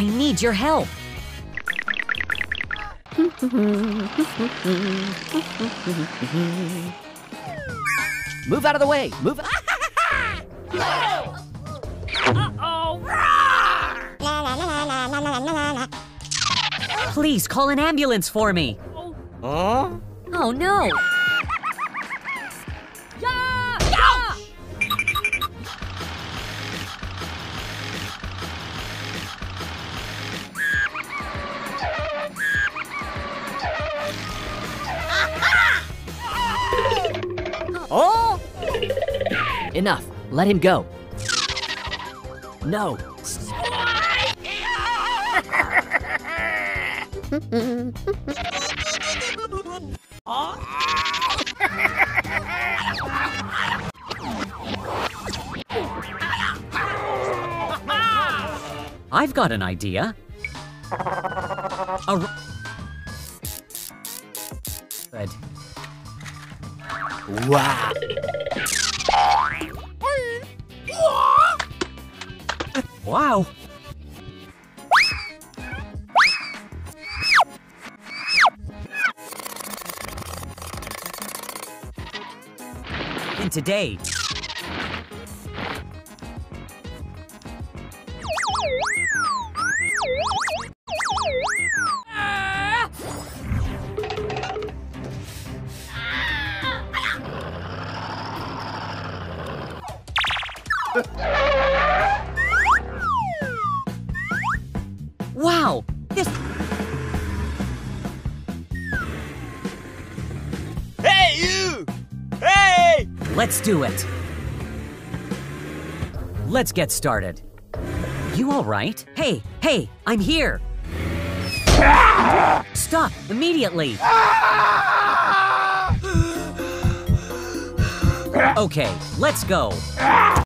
I need your help. Move out of the way. Move. Uh-oh. Please call an ambulance for me. Huh? Oh no. Oh! Enough. Let him go. No. I've got an idea. Good. Wow! Wow! And today. Wow, this... Hey, you! Hey! Let's do it. Let's get started. You all right? Hey, hey, I'm here. Stop immediately. Okay, let's go.